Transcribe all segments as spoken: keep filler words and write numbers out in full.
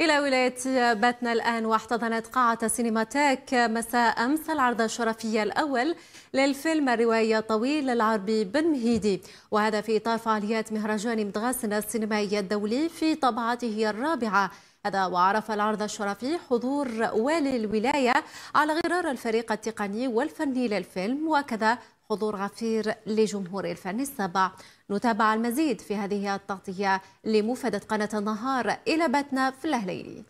إلى ولاية باتنا الآن، واحتضنت قاعة سينماتاك مساء أمس العرض الشرفي الأول للفيلم الروائي الطويل العربي بن مهيدي، وهذا في إطار فعاليات مهرجان إيمدغاسن السينمائي الدولي في طبعته الرابعة. هذا وعرف العرض الشرفي حضور والي الولاية على غرار الفريق التقني والفني للفيلم، وكذا حضور غفير لجمهور الفن السبع. نتابع المزيد في هذه التغطية لمفادة قناة النهار إلى باتنا في الهليلي.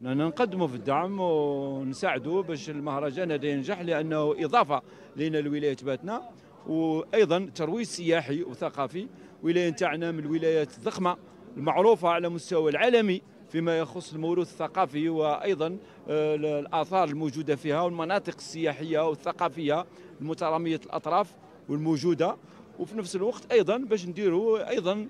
نقدموا في الدعم ونساعدوا باش المهرجان هذا ينجح، لأنه إضافة لنا لولاية باتنا، وأيضا ترويج سياحي وثقافي. ولاية تاعنا من الولايات الضخمة المعروفة على مستوى العالمي فيما يخص الموروث الثقافي، وأيضا الآثار الموجودة فيها والمناطق السياحية والثقافية المترامية الأطراف والموجودة، وفي نفس الوقت أيضا باش نديروا أيضا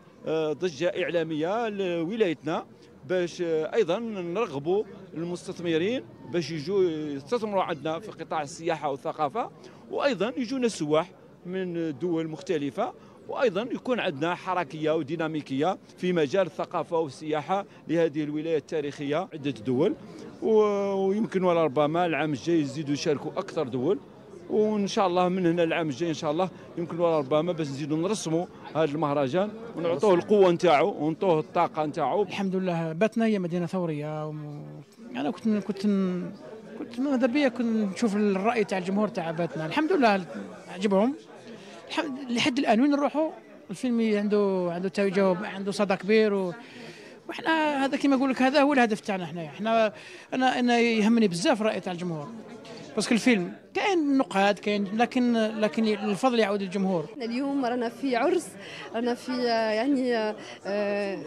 ضجة إعلامية لولايتنا، باش أيضا نرغبوا المستثمرين باش يجوا يستثمروا عندنا في قطاع السياحة والثقافة، وأيضا يجونا السواح من دول مختلفة، وأيضا يكون عندنا حركية وديناميكية في مجال الثقافة والسياحة لهذه الولاية التاريخية عدة دول، ويمكن ولربما العام الجاي يزيدوا يشاركوا أكثر دول، وإن شاء الله من هنا العام الجاي إن شاء الله يمكن ولربما باش نزيدوا نرسموا هذا المهرجان ونعطوه القوة نتاعو ونعطوه الطاقة نتاعو. الحمد لله باتنا هي مدينة ثورية، أنا كنت كنت كنت ماذا بيا كنت نشوف الرأي تاع الجمهور تاع باتنا، الحمد لله عجبهم لحد الان. وين نروحوا الفيلم عنده عنده توجه، عنده صدى كبير، و... وحنا هذا كما نقول لك هذا هو الهدف تاعنا حنايا. حنا انا انا يهمني بزاف راي تاع الجمهور، باسكو الفيلم كاين نقاد كاين، لكن لكن الفضل يعود للجمهور. اليوم رانا في عرس، رانا في يعني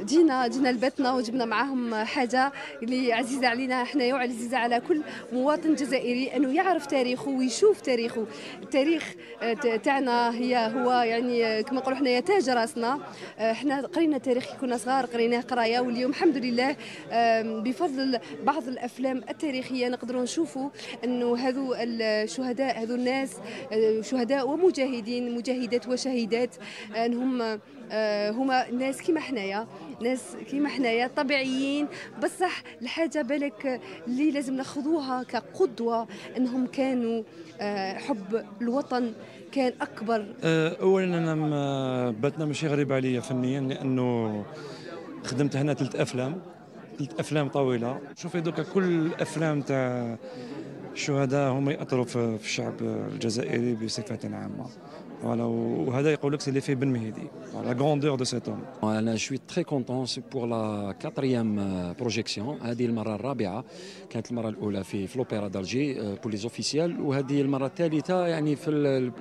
جينا جينا لباتنا وجبنا معاهم حاجه اللي عزيزه علينا حنايا وعزيزه على كل مواطن جزائري، انه يعرف تاريخه ويشوف تاريخه. التاريخ تاعنا هي هو يعني كما نقولوا حنايا تاج راسنا. حنا قرينا تاريخ كنا صغار، قريناه قرايه، واليوم الحمد لله بفضل بعض الافلام التاريخيه نقدروا نشوفوا انه هذو الشهداء، هذو الناس شهداء ومجاهدين، مجاهدات وشهيدات، انهم هما ناس كيما حنايا، ناس كيما حنايا طبيعيين. بصح الحاجه بالك اللي لازم ناخذوها كقدوه انهم كانوا حب الوطن كان اكبر. اولا انا باتنا ماشي غريبه عليا فنيا، لانه خدمت هنا ثلاث افلام ثلاث افلام طويله. شوفي دوكا كل الافلام تاع الشهداء هم يأثروا في الشعب الجزائري بصفة عامة، وهذا يقول لك اللي فيه بن مهيدي، لا غروندور دو سيت هوم. أنا شوي تري كونتون سي بور لا كاتريام بروجيكسيون، هذه المرة الرابعة، كانت المرة الأولى في في الأوبيرا دالجي بور لي زوفيسيال، وهذه المرة الثالثة يعني في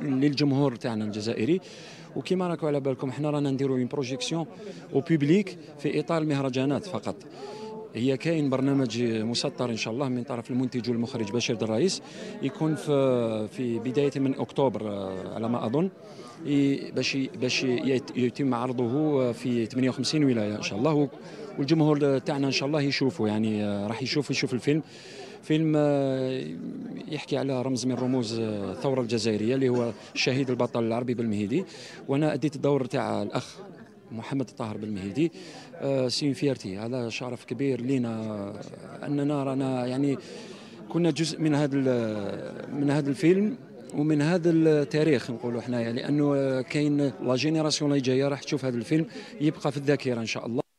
للجمهور تاعنا الجزائري. وكما راكم على بالكم حنا رانا نديروا اون بروجيكسيون أو بوبليك في إطار المهرجانات فقط. هي كاين برنامج مسطر ان شاء الله من طرف المنتج والمخرج بشير الرئيس، يكون في في بدايه من اكتوبر على ما اظن، باش باش يتم عرضه في ثمانية وخمسين ولايه ان شاء الله، والجمهور تاعنا ان شاء الله يشوفه، يعني راح يشوف يشوف الفيلم. فيلم يحكي على رمز من رموز الثوره الجزائريه اللي هو الشهيد البطل العربي بن مهيدي، وانا اديت الدور تاع الاخ محمد الطاهر بن مهيدي. آه سي فيرتي، هذا شرف كبير لنا اننا رانا يعني كنا جزء من هذا من هذا الفيلم ومن هذا التاريخ نقولوا حنايا، لانه كاين لا جينيراسيون اللي جايه راح تشوف هذا الفيلم يبقى في الذاكره ان شاء الله.